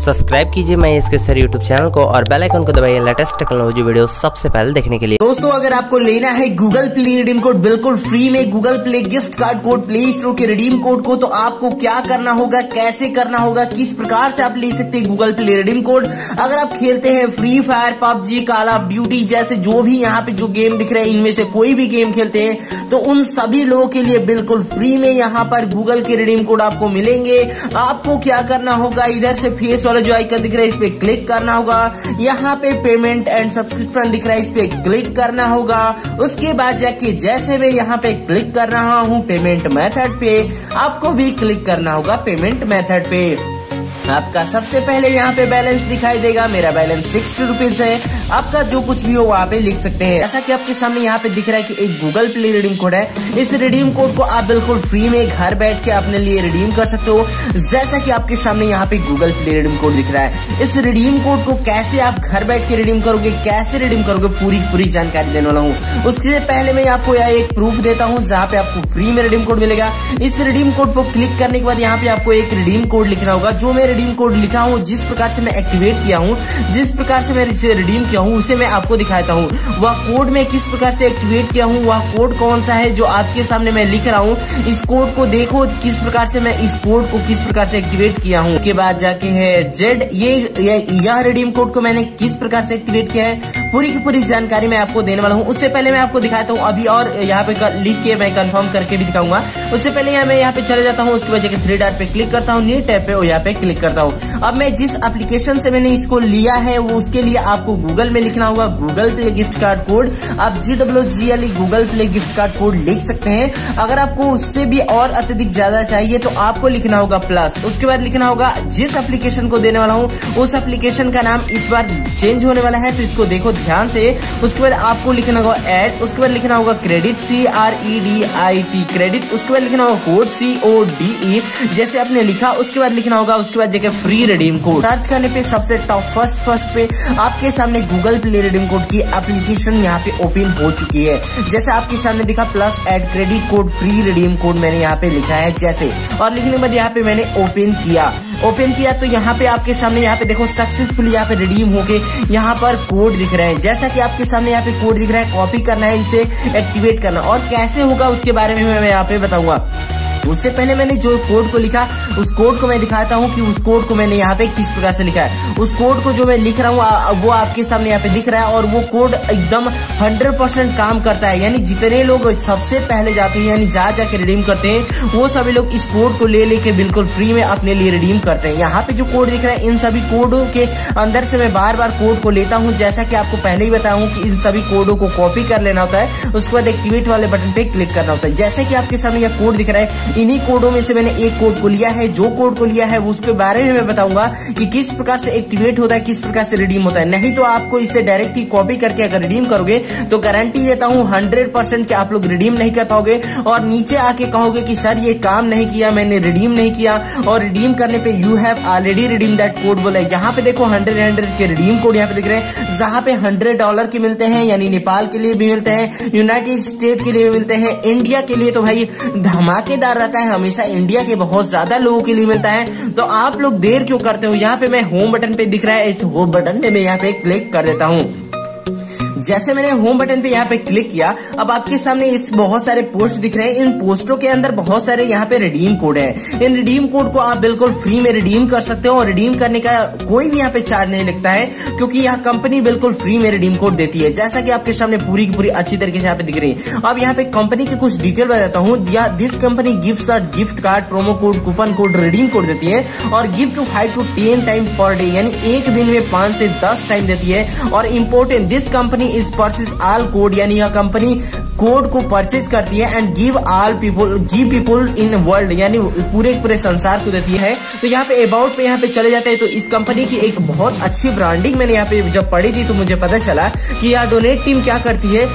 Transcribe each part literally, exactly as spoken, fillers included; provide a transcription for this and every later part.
Subscribe कीजिए मैं इसके सर यूट्यूब चैनल को और बेल आइकन को दबाइए लेटेस्ट टेक्नोलॉजी वीडियो सबसे पहले देखने के लिए। दोस्तों अगर आपको लेना है गूगल प्ले रिडीम कोड बिल्कुल फ्री में, Google Play gift card code, Play Store के रिडीम कोड को, तो आपको क्या करना होगा, कैसे करना होगा, किस प्रकार से आप ले सकते हैं गूगल प्ले रिडीम कोड। अगर आप खेलते हैं Free Fire, PUBG, Call of Duty जैसे जो भी यहाँ पे जो गेम दिख रहे हैं, इनमें से कोई भी गेम खेलते हैं तो उन सभी लोगों के लिए बिल्कुल फ्री में यहाँ पर गूगल के रिडीम कोड आपको मिलेंगे। आपको क्या करना होगा, इधर से फेस वाला जो आइकन दिख रहा है इस पे क्लिक करना होगा, यहाँ पे पेमेंट एंड सब्सक्रिप्शन दिख रहा है इस पे क्लिक करना होगा। उसके बाद जाके जैसे मैं यहाँ पे क्लिक कर रहा हूँ पेमेंट मेथड पे, आपको भी क्लिक करना होगा पेमेंट मेथड पे। आपका सबसे पहले यहाँ पे बैलेंस दिखाई देगा, मेरा बैलेंस सिक्सटी रुपीज है, आपका जो कुछ भी हो वहाँ पे लिख सकते हैं। जैसा कि आपके सामने यहाँ पे दिख रहा है कि एक गूगल प्ले रिडीम कोड है, इस रिडीम कोड को आप बिल्कुल फ्री में घर बैठ के अपने लिए रिडीम कर सकते हो। जैसा कि आपके सामने यहाँ पे गूगल प्ले रिडीम कोड दिख रहा है, इस रिडीम कोड को कैसे आप घर बैठ के रिडीम करोगे, कैसे रिडीम करोगे, पूरी पूरी जानकारी देने वाला हूँ। उससे पहले मैं आपको यहाँ एक प्रूफ देता हूँ जहाँ पे आपको फ्री में रिडीम कोड मिलेगा। इस रिडीम कोड पर क्लिक करने के बाद यहाँ पे आपको एक रिडीम कोड लिखना होगा। जो मैं रिडीम कोड लिखा हूँ, जिस प्रकार से मैं एक्टिवेट किया हूँ, जिस प्रकार से मैं रिडीम किया हूँ, उसे मैं आपको दिखाता हूँ। वह कोड मैं किस प्रकार से एक्टिवेट किया हूँ, वह कोड कौन सा है जो आपके सामने मैं लिख रहा हूँ, इस कोड को देखो किस प्रकार से मैं इस कोड को किस प्रकार से एक्टिवेट किया हूँ। उसके बाद जाके है जेड, ये यह रिडीम कोड को मैंने किस प्रकार से एक्टिवेट किया है, पूरी की पूरी जानकारी मैं आपको देने वाला हूँ। उससे पहले मैं आपको दिखाता हूँ अभी, और यहाँ पे लिख के मैं कंफर्म करके भी दिखाऊंगा। उससे पहले मैं यहाँ पे चले जाता हूँ, उसके बाद जाके थ्री डॉट पे क्लिक करता हूँ, न्यू टैब पे और यहाँ पे क्लिक करता हूँ। अब मैं जिस एप्लीकेशन से मैंने इसको लिया है वो, उसके लिए आपको गूगल में लिखना होगा Google Play gift card code. आप G W G L Google Play gift card code लिख सकते हैं। अगर आपको उससे भी और अत्यधिक ज्यादा चाहिए तो आपको लिखना होगा प्लस। उसके बाद लिखना होगा जिस एप्लीकेशन को देने वाला हूँ उस एप्लीकेशन का नाम इस बार चेंज होने वाला है, तो इसको देखो ध्यान से। उसके बाद आपको लिखना होगा एड, उसके बाद लिखना होगा credit, C R E D I T credit, उसके बाद लिखना होगा कोड, सी ओ डी ई जैसे आपने लिखा। उसके बाद लिखना होगा, उसके बाद जगह फ्री रिडीम कोड सर्च करने पे सबसे टॉप फर्स्ट फर्स्ट पे आपके सामने गूगल प्ले रिडीम कोड की एप्लीकेशन यहाँ पे ओपन हो चुकी है। जैसे आपके सामने दिखा plus add credit code free redeem code मैंने यहाँ पे लिखा है जैसे, और लिखने के बाद यहाँ पे मैंने ओपन किया। ओपन किया तो यहाँ पे आपके सामने यहाँ पे देखो सक्सेसफुली यहाँ पे रिडीम होके यहाँ पर कोड दिख रहे हैं। जैसा कि आपके सामने यहाँ पे कोड दिख रहा है, कॉपी करना है, इसे एक्टिवेट करना, और कैसे होगा उसके बारे में मैं यहाँ पे बताऊंगा। उससे पहले मैंने जो कोड को लिखा उस कोड को मैं दिखाता हूँ कि उस कोड को मैंने यहाँ पे किस प्रकार से लिखा है। उस कोड को जो मैं लिख रहा हूँ वो आपके सामने यहाँ पे दिख रहा है, और वो कोड एकदम हंड्रेड परसेंट काम करता है। यानी जितने लोग सबसे पहले जाते हैं, यानी जा जाके रिडीम करते हैं, वो सभी लोग इस कोड को ले लेके बिल्कुल फ्री में अपने लिए रिडीम करते हैं। यहाँ पे जो कोड दिख रहा है इन सभी कोडों के अंदर से मैं बार बार कोड को लेता हूँ। जैसा कि आपको पहले ही बताया कि इन सभी कोडों को कॉपी कर लेना होता है, उसके बाद एक्टिवेट वाले बटन पे क्लिक करना होता है। जैसे कि आपके सामने यह कोड दिख रहा है, इन्हीं कोडों में से मैंने एक कोड को लिया है। जो कोड को लिया है उसके बारे में मैं बताऊंगा कि किस प्रकार से एक्टिवेट होता है, किस प्रकार से रिडीम होता है। नहीं तो आपको इसे डायरेक्ट ही कॉपी करके अगर रिडीम करोगे तो गारंटी देता हूं हंड्रेड परसेंट कि आप लोग रिडीम नहीं कर पाओगे, और नीचे आके कहोगे कि सर ये काम नहीं किया, मैंने रिडीम नहीं किया। और रिडीम करने पर you have already redeem that code बोला है। यहाँ पे देखो हंड्रेड हंड्रेड के रिडीम कोड यहाँ पे दिख रहे हैं, जहां पे हंड्रेड डॉलर के मिलते हैं, यानी नेपाल के लिए भी मिलते हैं, यूनाइटेड स्टेट के लिए भी मिलते हैं, इंडिया के लिए तो भाई धमाकेदार रहता है हमेशा, इंडिया के बहुत ज्यादा लोगों के लिए मिलता है। तो आप लोग देर क्यों करते हो, यहाँ पे मैं होम बटन पे दिख रहा है, इस होम बटन पे मैं यहाँ पे क्लिक कर देता हूँ। जैसे मैंने होम बटन पे यहाँ पे क्लिक किया, अब आपके सामने इस बहुत सारे पोस्ट दिख रहे हैं। इन पोस्टों के अंदर बहुत सारे यहाँ पे रिडीम कोड है। इन रिडीम कोड को आप बिल्कुल फ्री में रिडीम कर सकते हो, और रिडीम करने का कोई भी यहाँ पे चार्ज नहीं लगता है, क्योंकि यह कंपनी बिल्कुल फ्री में रिडीम कोड देती है। जैसा कि आपके सामने पूरी की पूरी अच्छी तरीके से यहाँ पे दिख रही है। अब यहाँ पे कंपनी की कुछ डिटेल बताता हूँ। दिस कंपनी गिफ्ट और gift card, promo code, coupon code, redeem code देती है, और gift five to ten time per day, यानी एक दिन में पांच से दस टाइम देती है। और important, this company is purchase all code, यानी यह कंपनी कोड को परचेज करती है, and give all people give people in world, यानी पूरे पूरे संसार को देती है। तो यहाँ पे अबाउट पे यहाँ पे चले जाते हैं, तो इस कंपनी की एक बहुत अच्छी ब्रांडिंग मैंने यहाँ पे जब पढ़ी थी तो मुझे पता चला कि यह डोनेट टीम क्या करती है।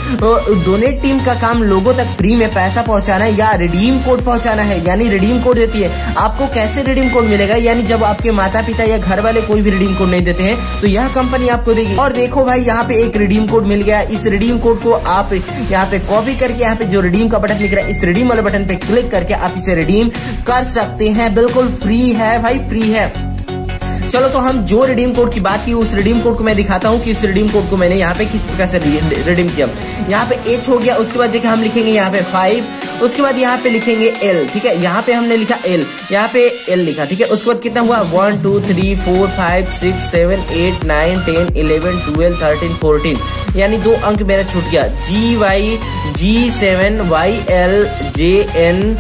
डोनेट टीम का काम लोगों तक फ्री में पैसा पहुंचाना है या रिडीम कोड पहुंचाना है, यानी रिडीम कोड देती है। आपको कैसे रिडीम कोड मिलेगा, यानी जब आपके माता पिता या घर वाले कोई भी रिडीम कोड नहीं देते हैं तो यह कंपनी आपको देगी। और देखो भाई यहाँ पे एक रिडीम कोड मिल गया। इस रिडीम कोड को आप यहाँ पे कॉपी करके यहाँ पे जो रिडीम का बटन दिख रहा है इस रिडीम वाले बटन पे क्लिक करके आप इसे रिडीम कर सकते हैं। बिल्कुल फ्री है भाई, फ्री है। चलो तो हम जो रिडीम कोड की बात की उस रिडीम कोड को मैं दिखाता हूँ कि इस रिडीम कोड को मैंने यहाँ पे किस प्रकार से रिडीम किया। यहाँ पे एच हो गया, उसके बाद देखिए हम लिखेंगे यहाँ पे फाइव, उसके बाद यहाँ पे लिखेंगे एल, ठीक है, यहाँ पे हमने लिखा एल, यहाँ पे एल लिखा, ठीक है। उसके बाद कितना हुआ one two three four five six seven eight nine ten eleven twelve thirteen fourteen, यानी दो अंक मेरा छूट गया। G Y G seven Y L J N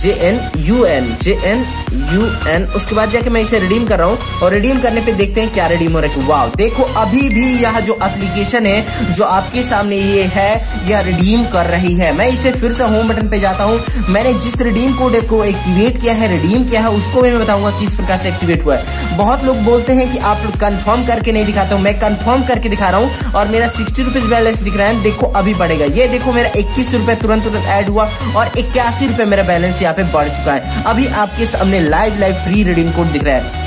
J N U N J N U N. उसके बाद जाके मैं इसे रिडीम कर रहा हूँ और रिडीम करने पे देखते हैं क्या रिडीम हो रहा है। वाव, देखो अभी भी यह जो एप्लीकेशन है जो आपके सामने ये है यह रिडीम कर रही है। मैं इसे फिर से होम बटन पे जाता हूँ। मैंने जिस रिडीम कोड को एक्टिवेट किया है, रिडीम किया है, उसको मैं बताऊंगा किस प्रकार से एक्टिवेट हुआ है। बहुत लोग बोलते हैं कि आप लोग कन्फर्म करके नहीं दिखाता हूँ, मैं कन्फर्म करके दिखा रहा हूँ। और मेरा सिक्सटी रुपीज बैलेंस दिख रहा है, देखो अभी बढ़ेगा। ये देखो मेरा इक्कीस रुपए तुरंत तुरंत ऐड हुआ और इक्यासी रुपए मेरा बैलेंस यहाँ पे बढ़ चुका है। अभी आपके सामने live live free redeem code दिख रहा है।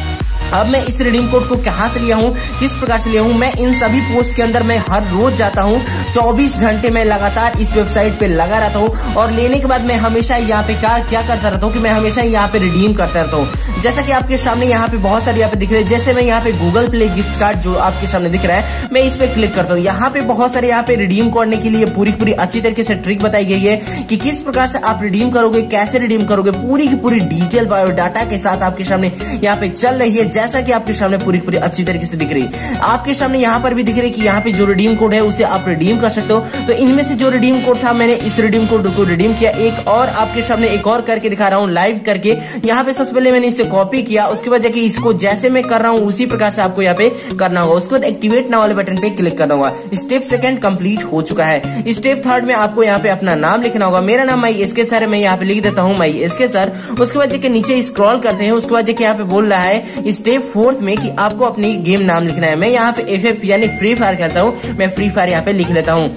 अब मैं इस रिडीम कोड को कहाँ से लिया हूँ, किस प्रकार से लिया हूँ, मैं इन सभी पोस्ट के अंदर मैं हर रोज जाता हूँ। चौबीस घंटे मैं लगातार इस वेबसाइट पे लगा रहता हूँ और लेने के बाद मैं हमेशा यहाँ पे क्या क्या करता रहता हूँ कि मैं हमेशा यहाँ पे रिडीम करता रहता हूँ। जैसा कि आपके सामने यहाँ पे बहुत सारे यहाँ पे दिख रहे हैं, जैसे मैं यहाँ पे गूगल प्ले गिफ्ट कार्ड जो आपके सामने दिख रहा है, मैं इस पर क्लिक करता हूँ। यहाँ पे बहुत सारे यहाँ पे रिडीम करने के लिए पूरी पूरी अच्छी तरीके से ट्रिक बताई गई है कि किस प्रकार से आप रिडीम करोगे, कैसे रिडीम करोगे, पूरी की पूरी डिटेल बायोडाटा के साथ आपके सामने यहाँ पे चल रही है। जैसा कि आपके सामने पूरी पूरी अच्छी तरीके से दिख रही है, आपके सामने यहाँ पर भी दिख रही है कि यहाँ पे जो रिडीम कोड है उसे आप रिडीम कर सकते हो। तो इनमें से जो रिडीम कोड था मैंने इस रिडीम कोड को रिडीम किया। एक और आपके सामने एक और करके दिखा रहा हूँ लाइव करके। यहाँ पे सबसे पहले मैंने इसे कॉपी किया, उसके बाद जाके इसको जैसे मैं कर रहा हूँ उसी प्रकार से आपको यहाँ पे करना होगा। उसके बाद एक्टिवेट नाउ वाले बटन पे क्लिक करना होगा। स्टेप सेकंड कंप्लीट हो चुका है। स्टेप थर्ड में आपको यहाँ पे अपना नाम लिखना होगा। मेरा नाम माई एसके सर है, मैं यहाँ पे लिख देता हूँ माई एसके सर। उसके बाद जाके नीचे स्क्रॉल करते हैं। उसके बाद जाके यहाँ पे बोल रहा है स्टेप फोर्थ में कि आपको अपनी गेम नाम लिखना है। मैं यहाँ पे एफ एफ यानी फ्री फायर खेलता हूँ, मैं फ्री फायर यहाँ पे लिख लेता हूँ।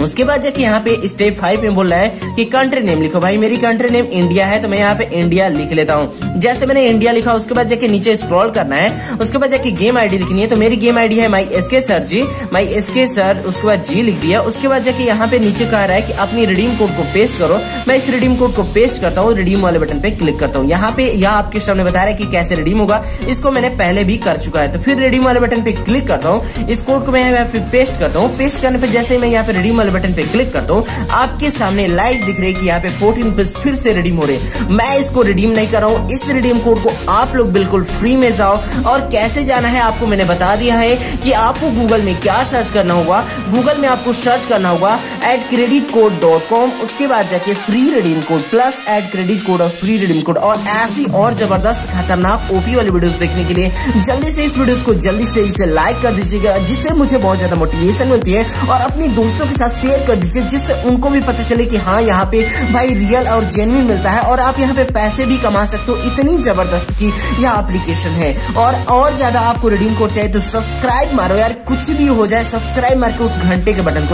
उसके बाद जाके यहाँ पे स्टेप फाइव में बोल रहा है कि कंट्री नेम लिखो। भाई मेरी कंट्री नेम इंडिया है तो मैं यहाँ पे इंडिया लिख लेता हूँ। जैसे मैंने इंडिया लिखा, उसके बाद जाके नीचे स्क्रॉल करना है। उसके बाद जाके गेम आईडी लिखनी है, तो मेरी गेम आईडी है my SK sir ji, my SK sir. उसके बाद जी लिख दिया। उसके बाद जाके यहाँ पे नीचे कह रहा है कि अपनी रिडीम कोड को पेस्ट करो। मैं इस रिडीम कोड को पेस्ट करता हूँ, रिडीम वाले बटन पे क्लिक करता हूँ। यहाँ पे यह आपके सामने बता रहा है कि कैसे रिडीम होगा, इसको मैंने पहले भी कर चुका है। तो फिर रिडीम वाले बटन पे क्लिक करता हूँ, इस कोड को मैं यहाँ पे पेस्ट करता हूँ। पेस्ट करने पर जैसे मैं यहाँ पे रिडीम बटन पे क्लिक करता हूँ, आपके सामने लाइव दिख रही है कि यहाँ पे फोर्टीन पे फिर से रिडीम हो रहे। मैं इसको रिडीम नहीं कर रहा हूँ। इस रिडीम कोड को आप लोग बिल्कुल फ्री में जाओ, और कैसे जाना है आपको मैंने बता दिया है कि आपको गूगल में क्या सर्च करना होगा। गूगल में आपको सर्च करना होगा at credit code dot com, उसके बाद जाके free redeem code plus at credit code और फ्री रिडीम कोड। और ऐसी और जबरदस्त खतरनाक ओपी वाली वीडियो देखने के लिए जल्दी से इस वीडियो को जल्दी से इसे लाइक कर दीजिएगा, जिससे मुझे बहुत ज्यादा मोटिवेशन मिलती है, और अपने दोस्तों के साथ शेयर कर दीजिए जिससे उनको भी पता चले कि हाँ यहाँ पे भाई रियल और जेन्युइन मिलता है और आप यहाँ पे पैसे भी कमा सकते हो। इतनी जबरदस्त की यह एप्लीकेशन है। और और ज्यादा आपको रिडीम कोड चाहिए तो सब्सक्राइब मारो यार, कुछ भी हो जाए सब्सक्राइब मार के उस घंटे के बटन को